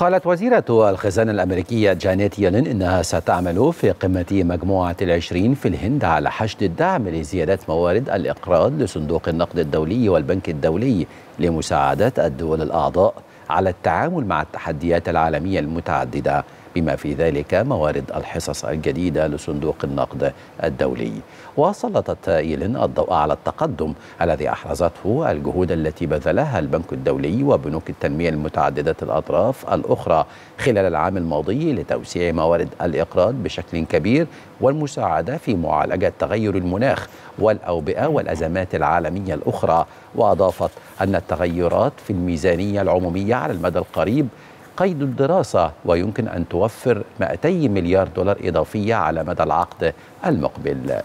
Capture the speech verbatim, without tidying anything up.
قالت وزيرة الخزانة الأمريكية جانيت يلين إنها ستعمل في قمة مجموعة العشرين في الهند على حشد الدعم لزيادة موارد الإقراض لصندوق النقد الدولي والبنك الدولي لمساعدة الدول الأعضاء على التعامل مع التحديات العالمية المتعددة، بما في ذلك موارد الحصص الجديدة لصندوق النقد الدولي. وسلطت يلين الضوء على التقدم الذي أحرزته الجهود التي بذلها البنك الدولي وبنوك التنمية المتعددة الأطراف الأخرى خلال العام الماضي لتوسيع موارد الإقراض بشكل كبير والمساعدة في معالجة تغير المناخ والأوبئة والأزمات العالمية الأخرى. وأضافت أن التغيرات في الميزانية العمومية على المدى القريب قيد الدراسة، ويمكن أن توفر مئتي مليار دولار إضافية على مدى العقد المقبل.